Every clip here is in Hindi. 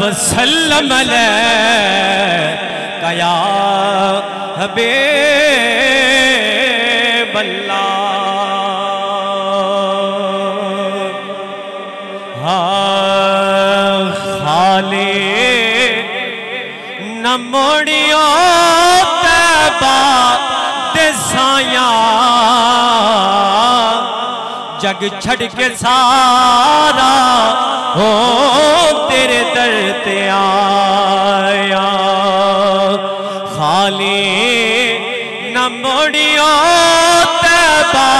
वसल्लम अलैका या हबीबल्लाह। खाले न मोड़ियो तैबा दे साया, जग छड़ के सारा हो तेरे दर ते आया। खाली न मोड़ियो तैबा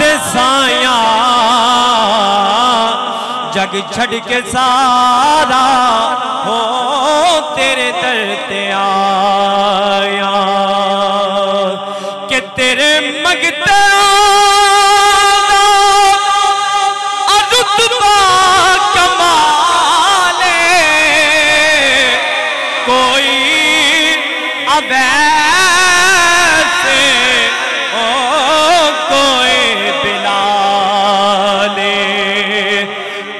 दे साया, जग छड़ के सारा हो तेरे दर ते आया। कि तेरे मंगते वैसे ओ कोई बिलाले,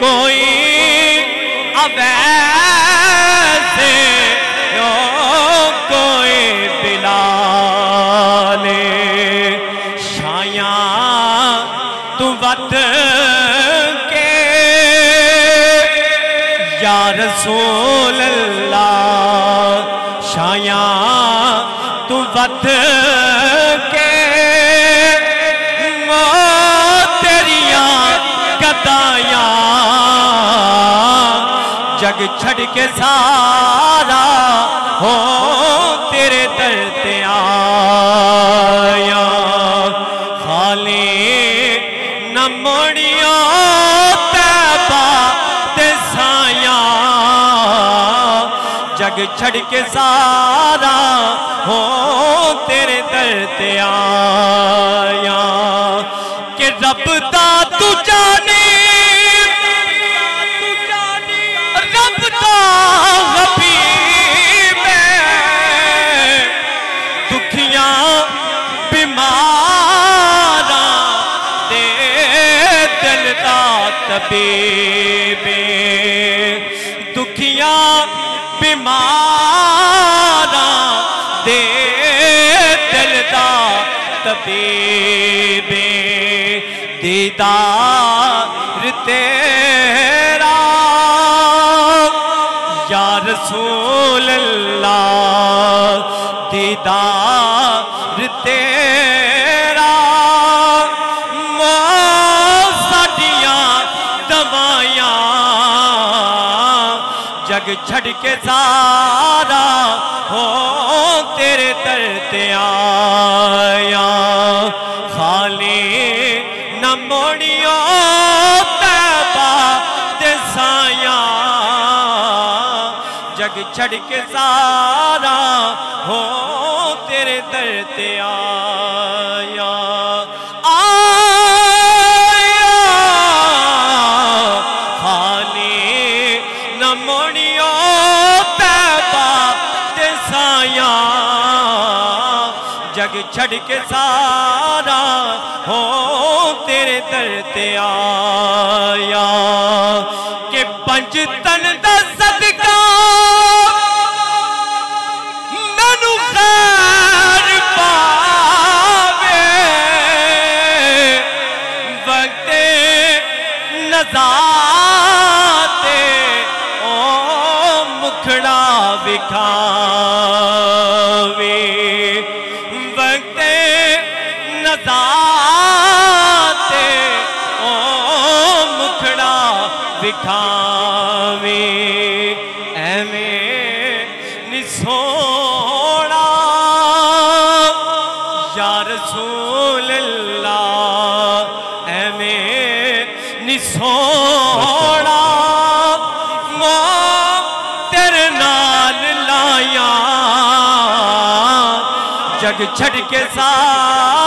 कोई अवैसे ओ कोई बिलाले। शाया तू वत के या रसूल अल्लाह, शाया तू वत के मो तेरिया गदाया, जग छड़ के सारा हो तेरे दर ते आया। खाली न मोड़ियो तैबा दे साया, जग छड़ के सारा हो तेरे दर ते आया। कि रब दा तू जाने, रब दा हबीब दुखियां बीमारा दे दिल दा तबीब, दुखियां बीमारा दे दिल दा तबीबे। दीदार तेरा या रसूल अल्लाह, दीदार तेरा मो साडियां दवाइयां, जग छड़ के सारा हो तेरे दर ते आया। खाली न मोड़ियो तैबा दे साया, जग छड़ के सारा हो तेरे दर ते आया। जग छड़ के सारा हो तेरे दर ते आया। के पंज तन दा सदका मैनू खैर पावे, वक्ते नज़ा ते ओ मुखड़ा विखावे, नज़ाते ओ मुखड़ा विखावे। ऐवें नी सोना या रसूल अल्लाह, ऐवें नी सोना तेरे नाल लाया, जग छड़ के साथ